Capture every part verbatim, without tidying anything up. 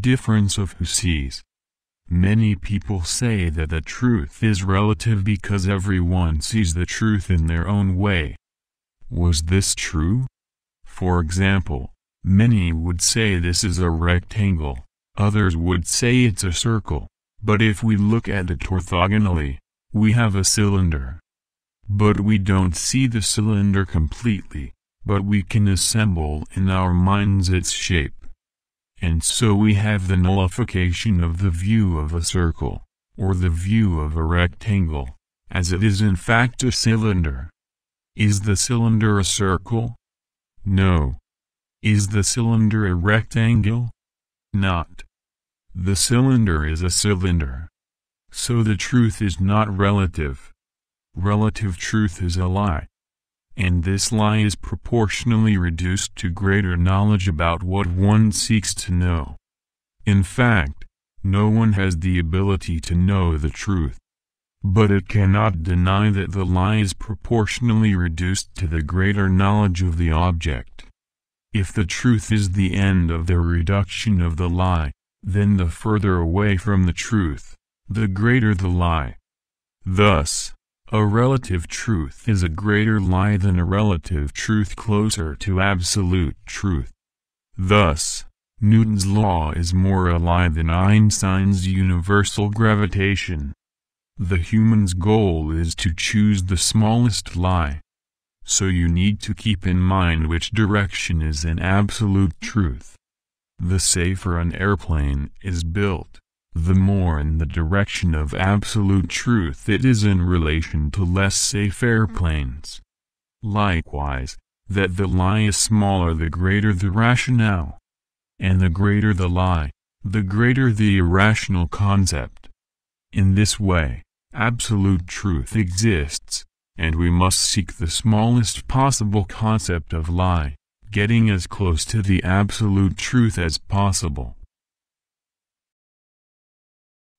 difference of who sees. Many people say that the truth is relative because everyone sees the truth in their own way. Was this true? For example, many would say this is a rectangle, others would say it's a circle, but if we look at it orthogonally, we have a cylinder. But we don't see the cylinder completely, but we can assemble in our minds its shape. And so we have the nullification of the view of a circle, or the view of a rectangle, as it is in fact a cylinder. Is the cylinder a circle? No. Is the cylinder a rectangle? Not. The cylinder is a cylinder. So the truth is not relative. Relative truth is a lie. And this lie is proportionally reduced to greater knowledge about what one seeks to know. In fact, no one has the ability to know the truth. But it cannot deny that the lie is proportionally reduced to the greater knowledge of the object. If the truth is the end of the reduction of the lie, then the further away from the truth, the greater the lie. Thus, a relative truth is a greater lie than a relative truth closer to absolute truth. Thus, Newton's law is more a lie than Einstein's universal gravitation. The human's goal is to choose the smallest lie. So you need to keep in mind which direction is an absolute truth. The safer an airplane is built, the more in the direction of absolute truth it is in relation to less safe airplanes. Likewise, that the lie is smaller the greater the rationale. And the greater the lie, the greater the irrational concept. In this way, absolute truth exists, and we must seek the smallest possible concept of lie, getting as close to the absolute truth as possible.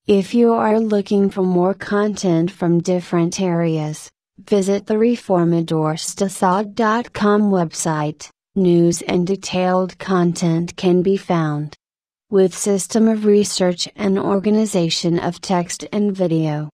If you are looking for more content from different areas, visit the reformador stasad dot com website. News and detailed content can be found with system of research and organization of text and video.